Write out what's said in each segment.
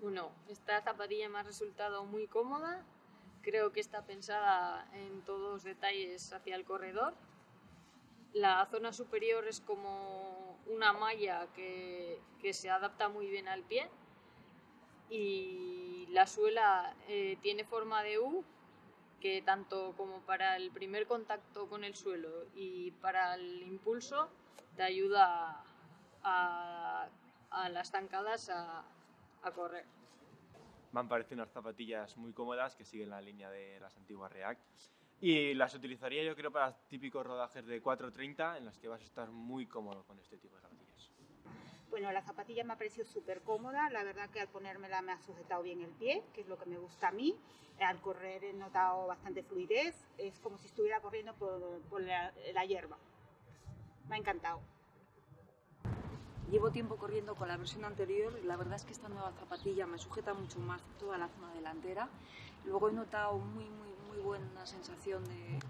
Bueno, esta zapatilla me ha resultado muy cómoda, creo que está pensada en todos los detalles hacia el corredor. La zona superior es como una malla que se adapta muy bien al pie y la suela tiene forma de U, que tanto como para el primer contacto con el suelo y para el impulso te ayuda a las zancadas a correr. Me han parecido unas zapatillas muy cómodas que siguen la línea de las antiguas React y las utilizaría yo creo para típicos rodajes de 4:30 en los que vas a estar muy cómodo con este tipo de zapatillas. Bueno, la zapatilla me ha parecido súper cómoda, la verdad que al ponérmela me ha sujetado bien el pie, que es lo que me gusta a mí. Al correr he notado bastante fluidez, es como si estuviera corriendo por la hierba. Me ha encantado. Llevo tiempo corriendo con la versión anterior y la verdad es que esta nueva zapatilla me sujeta mucho más toda la zona delantera. Luego he notado muy buena sensación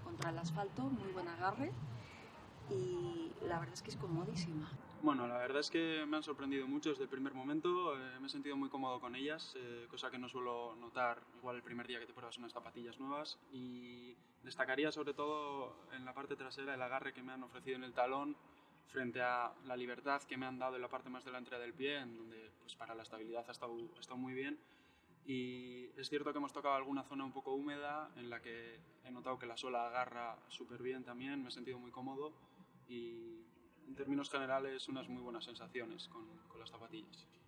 contra el asfalto, muy buen agarre y la verdad es que es comodísima. Bueno, la verdad es que me han sorprendido mucho desde el primer momento, me he sentido muy cómodo con ellas, cosa que no suelo notar igual el primer día que te pruebas unas zapatillas nuevas, y destacaría sobre todo en la parte trasera el agarre que me han ofrecido en el talón, frente a la libertad que me han dado en la parte más delantera del pie, en donde pues, para la estabilidad ha estado muy bien. Y es cierto que hemos tocado alguna zona un poco húmeda, en la que he notado que la suela agarra súper bien también, me he sentido muy cómodo y en términos generales unas muy buenas sensaciones con las zapatillas.